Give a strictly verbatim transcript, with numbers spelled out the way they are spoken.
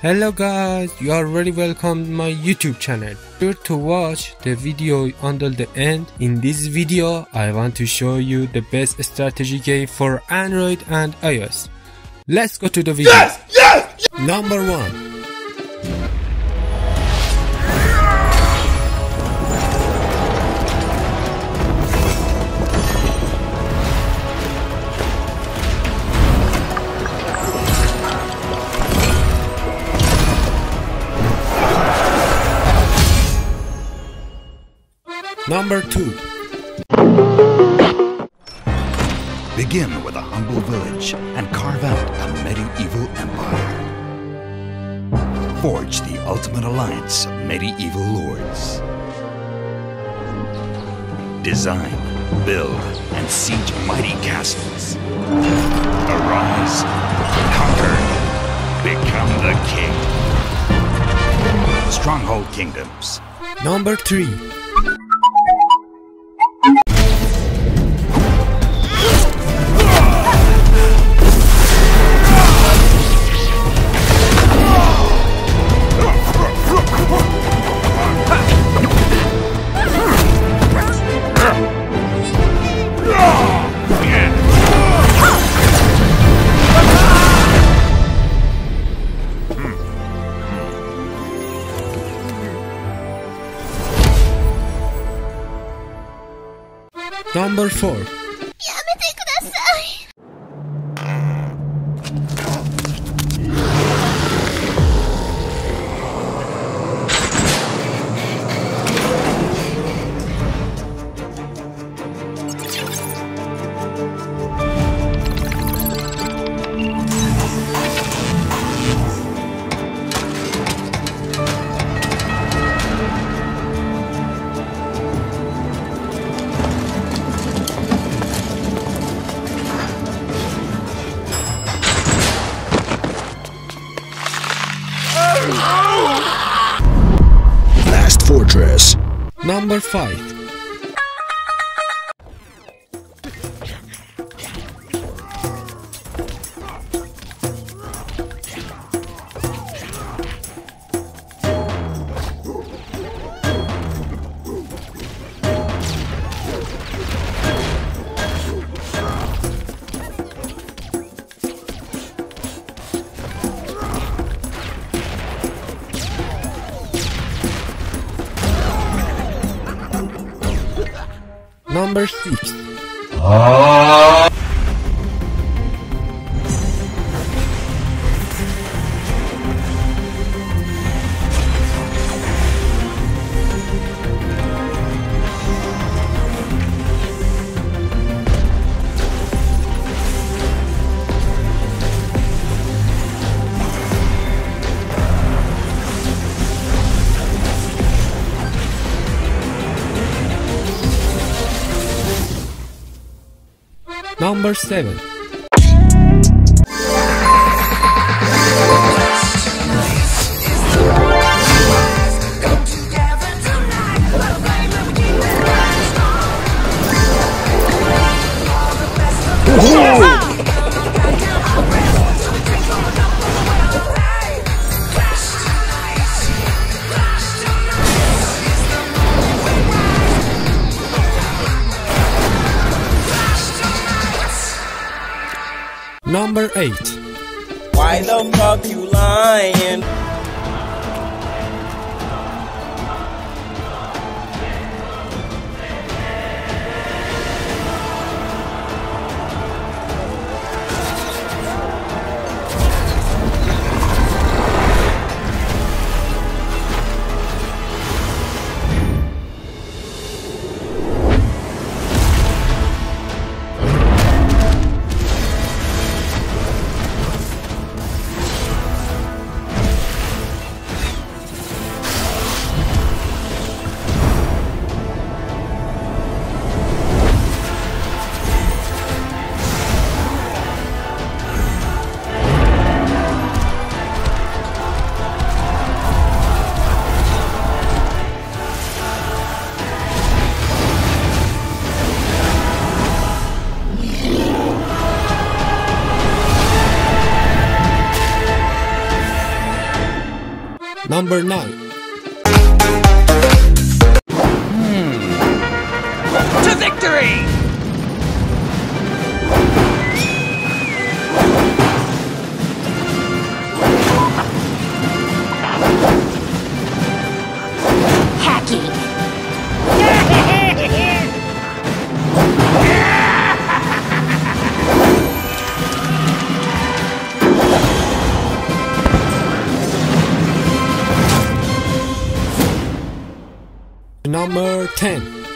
Hello guys, you are very welcome to my YouTube channel. Sure to watch the video until the end. In this video, I want to show you the best strategy game for Android and iOS. Let's go to the video. Yes! Yes! Yes! Number one. Number two. Begin with a humble village and carve out a medieval empire. Forge the ultimate alliance of medieval lords. Design, build, and siege mighty castles. Arise, conquer, become the king. Stronghold Kingdoms. Number three. Number four. Last Fortress. Number five. Number six. Oh. Number seven. Number eight. Why the fuck you lying? Number nine. Hmm. To victory! Number ten.